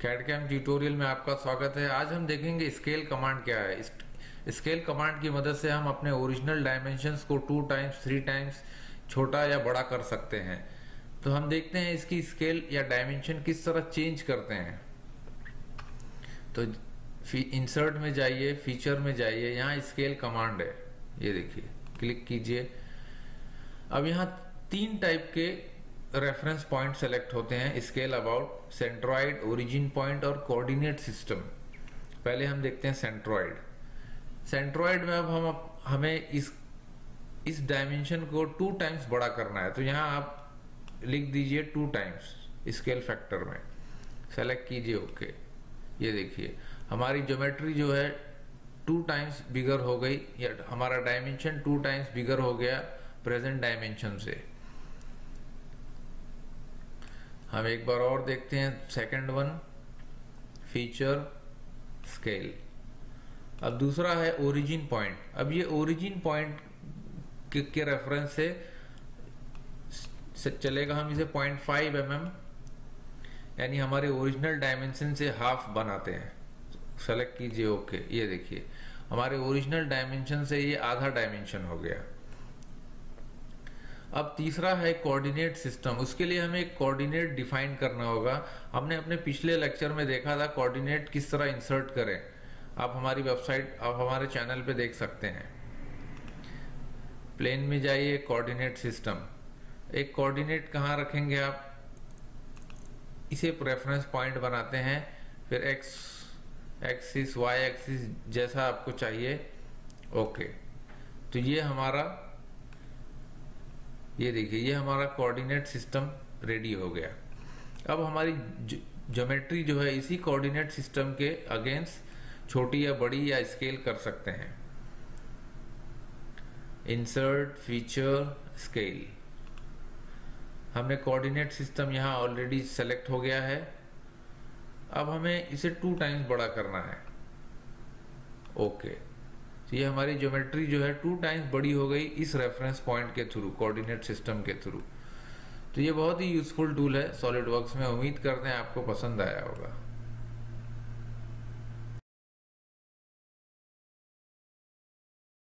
CAD CAM tutorial में आपका स्वागत है। आज हम देखेंगे स्केल कमांड क्या है। स्केल कमांड की मदद से हम अपने ओरिजिनल डायमेंशंस को 2 टाइम्स 3 टाइम्स छोटा या बड़ा कर सकते हैं। तो हम देखते हैं इसकी स्केल या डायमेंशन किस तरह चेंज करते हैं। तो इंसर्ट में जाइए, फीचर में जाइए, यहाँ स्केल कमांड है, ये देखिए, क्लिक कीजिए। अब यहाँ 3 टाइप के रेफरेंस पॉइंट सेलेक्ट होते हैं, scale about, centroid, origin point और कोऑर्डिनेट सिस्टम। पहले हम देखते हैं सेंट्रोइड। सेंट्रोइड में अब हमें इस डायमेंशन को 2 टाइम्स बड़ा करना है। तो यहाँ आप लिख दीजिए 2 टाइम्स स्केल फैक्टर में, सेलेक्ट कीजिए, ओके। ये देखिए हमारी ज्योमेट्री जो है 2 टाइम्स बिगर हो गई, या हमारा डायमेंशन 2 टाइम्स बिगर हो गया प्रेजेंट डायमेंशन से। हम एक बार और देखते हैं सेकंड वन, फीचर, स्केल। अब दूसरा है ओरिजिन पॉइंट। अब ये ओरिजिन पॉइंट के रेफरेंस से चलेगा। हम इसे 0.5 mm यानी हमारे ओरिजिनल डायमेंशन से हाफ बनाते हैं, सेलेक्ट कीजिए, ओके। ये देखिए हमारे ओरिजिनल डायमेंशन से ये आधा डायमेंशन हो गया। अब तीसरा है कोऑर्डिनेट सिस्टम। उसके लिए हमें एक कोऑर्डिनेट डिफाइन करना होगा। हमने अपने पिछले लेक्चर में देखा था कोऑर्डिनेट किस तरह इंसर्ट करें। आप हमारी वेबसाइट, आप हमारे चैनल पे देख सकते हैं। प्लेन में जाइए, कोऑर्डिनेट सिस्टम। एक कोऑर्डिनेट कहाँ रखेंगे आप, इसे रेफरेंस पॉइंट बनाते हैं, फिर एक्स एक्सिस, वाई एक्सिस, जैसा आपको चाहिए, ओके। तो ये देखिए ये हमारा कोऑर्डिनेट सिस्टम रेडी हो गया। अब हमारी ज्योमेट्री जो है इसी कोऑर्डिनेट सिस्टम के अगेंस्ट छोटी या बड़ी या स्केल कर सकते हैं। Insert, feature, scale. हमने कोऑर्डिनेट सिस्टम यहाँ ऑलरेडी सेलेक्ट हो गया है। अब हमें इसे 2 टाइम्स बड़ा करना है, ओके। तो ये हमारी ज्योमेट्री जो है 2 टाइम्स बड़ी हो गई इस रेफरेंस पॉइंट के थ्रू, कोऑर्डिनेट सिस्टम के थ्रू। तो ये बहुत ही यूजफुल टूल है सॉलिडवर्क्स में। उम्मीद करते हैं आपको पसंद आया होगा।